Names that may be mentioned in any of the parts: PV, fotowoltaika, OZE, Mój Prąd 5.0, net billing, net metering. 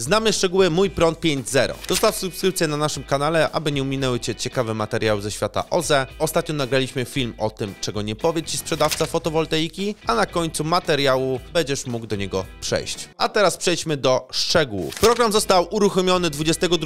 Znamy szczegóły Mój Prąd 5.0. Zostaw subskrypcję na naszym kanale, aby nie ominęły Cię ciekawe materiały ze świata OZE. Ostatnio nagraliśmy film o tym, czego nie powie Ci sprzedawca fotowoltaiki, a na końcu materiału będziesz mógł do niego przejść. A teraz przejdźmy do szczegółów. Program został uruchomiony 22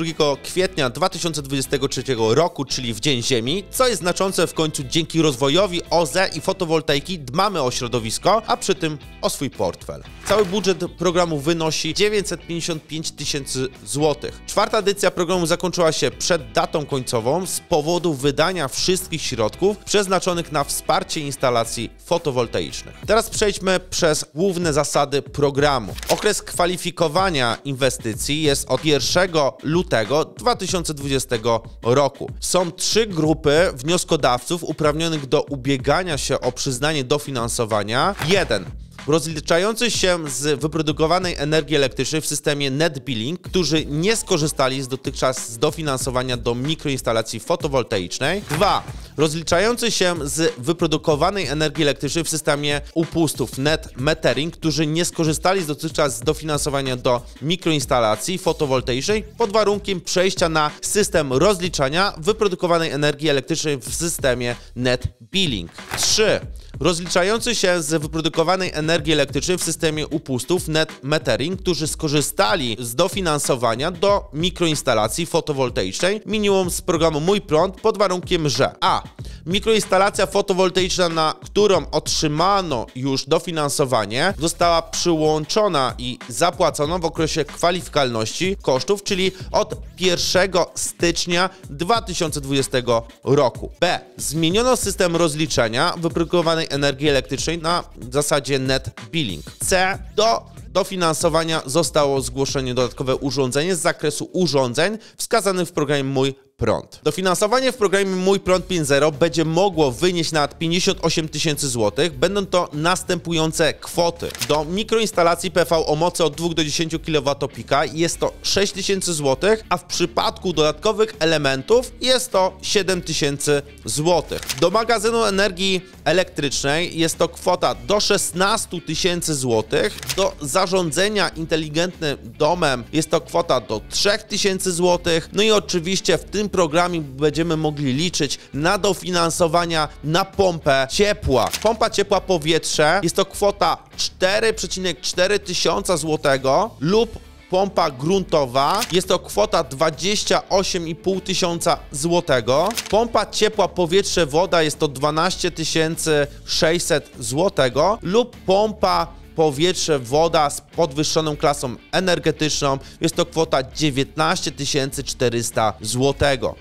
kwietnia 2023 roku, czyli w Dzień Ziemi, co jest znaczące. W końcu dzięki rozwojowi OZE i fotowoltaiki dbamy o środowisko, a przy tym o swój portfel. Cały budżet programu wynosi 955 tysięcy złotych. Czwarta edycja programu zakończyła się przed datą końcową z powodu wydania wszystkich środków przeznaczonych na wsparcie instalacji fotowoltaicznych. Teraz przejdźmy przez główne zasady programu. Okres kwalifikowania inwestycji jest od 1 lutego 2020 roku. Są 3 grupy wnioskodawców uprawnionych do ubiegania się o przyznanie dofinansowania. 1. Rozliczający się z wyprodukowanej energii elektrycznej w systemie net billing, którzy nie skorzystali dotychczas z dofinansowania do mikroinstalacji fotowoltaicznej. 2. Rozliczający się z wyprodukowanej energii elektrycznej w systemie upustów net metering, którzy nie skorzystali dotychczas z dofinansowania do mikroinstalacji fotowoltaicznej pod warunkiem przejścia na system rozliczania wyprodukowanej energii elektrycznej w systemie net billing. 3. Rozliczający się z wyprodukowanej energii elektrycznej w systemie upustów net metering, którzy skorzystali z dofinansowania do mikroinstalacji fotowoltaicznej minimum z programu Mój Prąd pod warunkiem, że a. Mikroinstalacja fotowoltaiczna, na którą otrzymano już dofinansowanie, została przyłączona i zapłacona w okresie kwalifikalności kosztów, czyli od 1 stycznia 2020 roku. B. Zmieniono system rozliczenia wyprodukowanej energii elektrycznej na zasadzie net billing. C. Do finansowania zostało zgłoszone dodatkowe urządzenie z zakresu urządzeń wskazanych w programie Mój Prąd. Dofinansowanie w programie Mój Prąd 5.0 będzie mogło wynieść nawet 58 tysięcy złotych. Będą to następujące kwoty. Do mikroinstalacji PV o mocy od 2 do 10 kWp jest to 6 tysięcy złotych, a w przypadku dodatkowych elementów jest to 7 tysięcy złotych. Do magazynu energii elektrycznej jest to kwota do 16 tysięcy złotych. Do zarządzenia inteligentnym domem jest to kwota do 3 tysięcy złotych. No i oczywiście w tym programie będziemy mogli liczyć na dofinansowania na pompę ciepła. Pompa ciepła powietrze jest to kwota 4,4 tysiąca złotego lub pompa gruntowa jest to kwota 28,5 tysiąca złotego. Pompa ciepła powietrze woda jest to 12 600 złotego lub pompa powietrze, woda z podwyższoną klasą energetyczną jest to kwota 19 400 zł.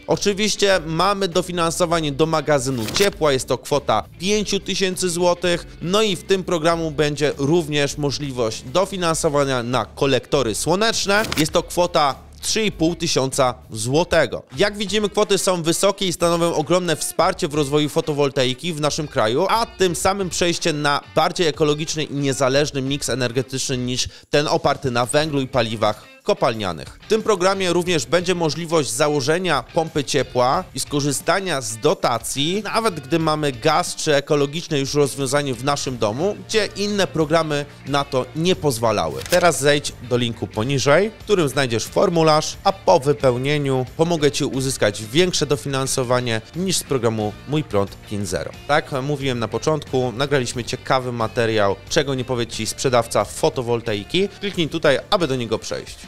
Oczywiście mamy dofinansowanie do magazynu ciepła, jest to kwota 5 tysięcy zł. No i w tym programie będzie również możliwość dofinansowania na kolektory słoneczne, jest to kwota 3,5 tysiąca złotego. Jak widzimy, kwoty są wysokie i stanowią ogromne wsparcie w rozwoju fotowoltaiki w naszym kraju, a tym samym przejście na bardziej ekologiczny i niezależny miks energetyczny niż ten oparty na węglu i paliwach kopalnianych. W tym programie również będzie możliwość założenia pompy ciepła i skorzystania z dotacji, nawet gdy mamy gaz czy ekologiczne już rozwiązanie w naszym domu, gdzie inne programy na to nie pozwalały. Teraz zejdź do linku poniżej, w którym znajdziesz formularz, a po wypełnieniu pomogę Ci uzyskać większe dofinansowanie niż z programu Mój Prąd 5.0. Tak jak mówiłem na początku, nagraliśmy ciekawy materiał, czego nie powie Ci sprzedawca fotowoltaiki. Kliknij tutaj, aby do niego przejść.